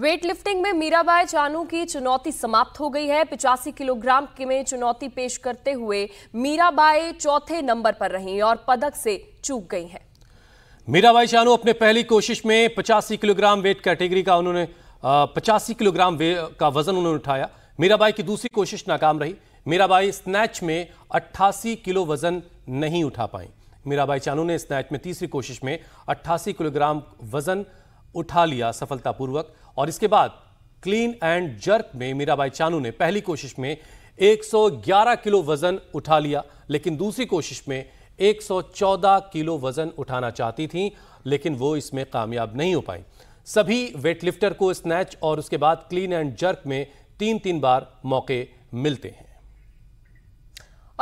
Weightlifting में मीराबाई चानू की चुनौती समाप्त हो गई है। 85 किलोग्राम में चुनौती पेश करते हुए मीराबाई चौथे नंबर पर रहीं और पदक से चूक गई हैं। मीराबाई चानू अपने पहली कोशिश में 85 किलोग्राम वेट कैटेगरी का उन्होंने 85 किलोग्राम का वजन उन्होंने उठाया। मीराबाई की दूसरी कोशिश नाकाम रही। मीराबाई स्नैच में 88 किलो वजन नहीं उठा पाई। मीराबाई चानू ने स्नैच में तीसरी कोशिश में 88 किलोग्राम वजन उठा लिया सफलतापूर्वक, और इसके बाद क्लीन एंड जर्क में मीराबाई चानू ने पहली कोशिश में 111 किलो वजन उठा लिया, लेकिन दूसरी कोशिश में 114 किलो वजन उठाना चाहती थीं, लेकिन वो इसमें कामयाब नहीं हो पाई। सभी वेटलिफ्टर को स्नैच और उसके बाद क्लीन एंड जर्क में तीन बार मौके मिलते हैं।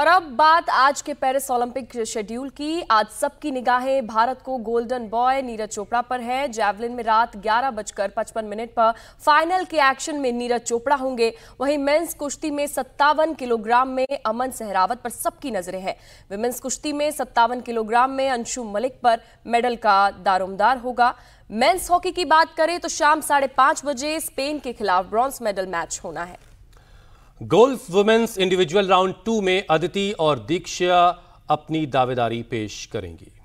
और अब बात आज के पेरिस ओलंपिक शेड्यूल की। आज सबकी निगाहें भारत को गोल्डन बॉय नीरज चोपड़ा पर है। जैवलिन में रात 11:55 पर फाइनल के एक्शन में नीरज चोपड़ा होंगे। वहीं मेंस कुश्ती में 57 किलोग्राम में अमन सहरावत पर सबकी नजरें हैं। विमेंस कुश्ती में 57 किलोग्राम में अंशु मलिक पर मेडल का दारोमदार होगा। मेंस हॉकी की बात करें तो शाम 5:30 बजे स्पेन के खिलाफ ब्रॉन्ज मेडल मैच होना है। गोल्फ वुमेन्स इंडिविजुअल राउंड 2 में अदिति और दीक्षा अपनी दावेदारी पेश करेंगी।